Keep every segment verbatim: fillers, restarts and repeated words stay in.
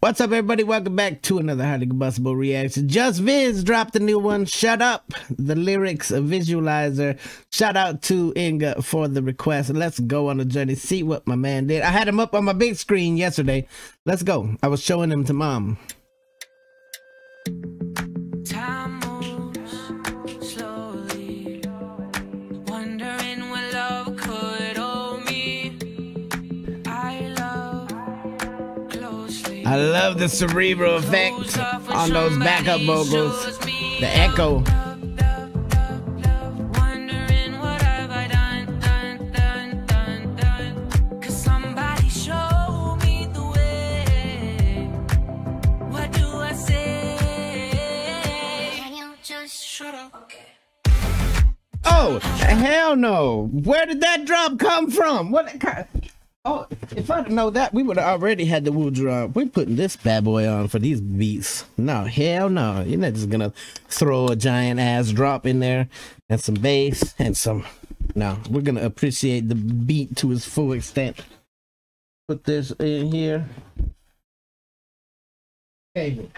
What's up, everybody? Welcome back to another Highly Combustible Reaction. Just Viz dropped a new one. Shut Up, the lyrics visualizer. Shout out to Inga for the request. Let's go on a journey. See what my man did. I had him up on my big screen yesterday. Let's go. I was showing him to mom. Time moves slowly, wondering when love could hold me. I love closely. I love the cerebral effect on those backup vocals, the echo. Oh, hell no. Where did that drop come from? What kind of, oh, if I'd known that, we would have already had the Woojer on. We're putting this bad boy on for these beats. No, hell no. You're not just gonna throw a giant ass drop in there and some bass and some. No, we're gonna appreciate the beat to its full extent. Put this in here. Cable.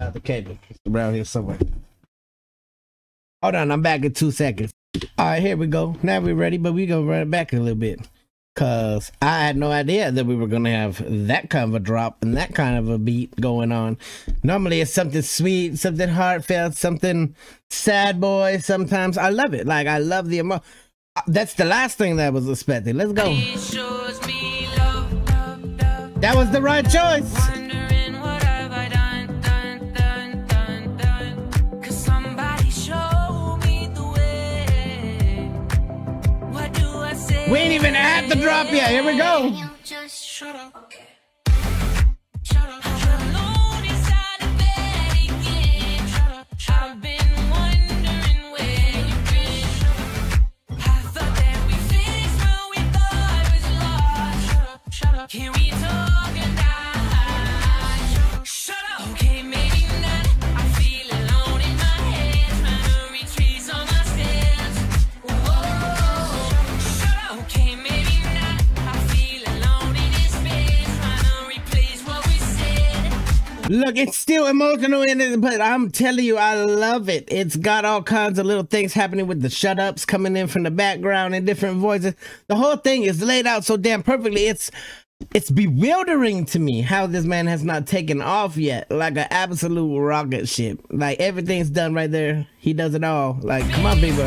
Not the cable. It's around here somewhere. Hold on, I'm back in two seconds. All right, here we go. Now we're ready, but we're going to run it back a little bit because I had no idea that we were going to have that kind of a drop and that kind of a beat going on. Normally, it's something sweet, something heartfelt, something sad boy. Sometimes I love it. Like, I love the emo. That's the last thing that I was expecting. Let's go. That was the right choice. We ain't even at the drop yet. Here we go. Just shut up. Okay. Shut up. Alone inside the bed again. Shut up. I've been wondering where you've been. I thought that we fixed what we thought was lost. Shut up. Shut up. Can we talk and die? Shut up. Okay, maybe not. I feel alone in my head. My memory trees on my stairs. Whoa. Okay, maybe not. I feel alone in this space, trying to replace what we said. Look, it's still emotional in it, but I'm telling you, I love it. It's got all kinds of little things happening with the shut ups coming in from the background and different voices. The whole thing is laid out so damn perfectly. It's it's bewildering to me how this man has not taken off yet, like an absolute rocket ship. Like, everything's done right there. He does it all. Like, come on, people.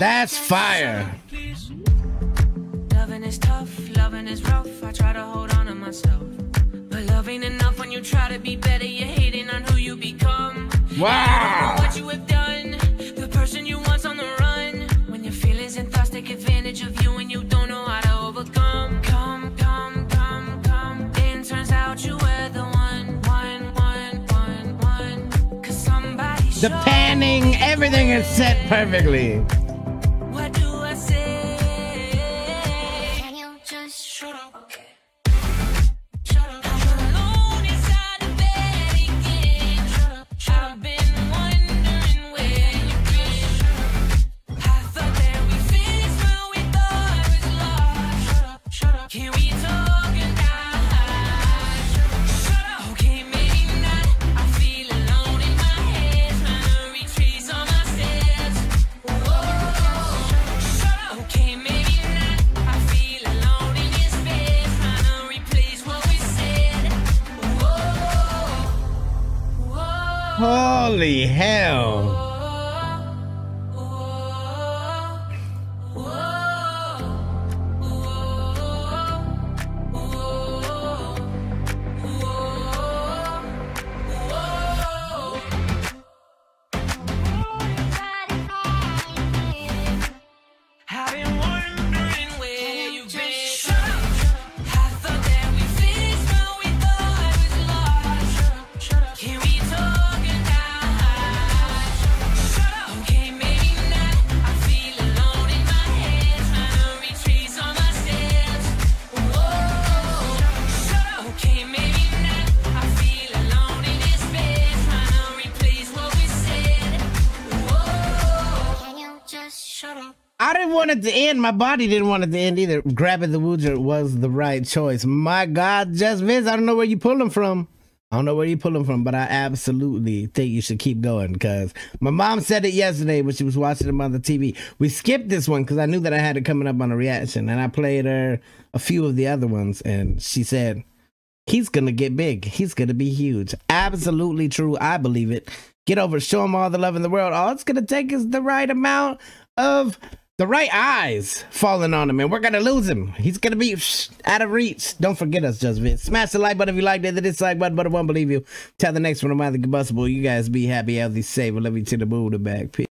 That's fire. Loving is tough, loving is rough. I try to hold on to myself. But love ain't enough when you try to be better. You're hating on who you become. Wow. What you have done, the person you want's on the run. When your feelings and thoughts take advantage of you and you don't know how to overcome. Come, come, come, come. Then turns out you were the one, one, one, one, one. Cause somebody. The panning, everything is set perfectly. Holy hell. want it to end. My body didn't want it to end either. Grabbing the Woojer was the right choice. My God, Just Viz, I don't know where you pull them from. I don't know where you pull them from, but I absolutely think you should keep going because my mom said it yesterday when she was watching them on the T V. We skipped this one because I knew that I had it coming up on a reaction, and I played her a few of the other ones, and she said, he's going to get big. He's going to be huge. Absolutely true. I believe it. Get over. Show him all the love in the world. All it's going to take is the right amount of the right eyes falling on him, and we're going to lose him. He's going to be out of reach. Don't forget us, Just Viz. Smash the like button if you liked it. The dislike button, but I won't believe you. Till the next one, I'm Highly Combustible. You guys be happy, healthy, safe. I love you to the moon and back. Peace.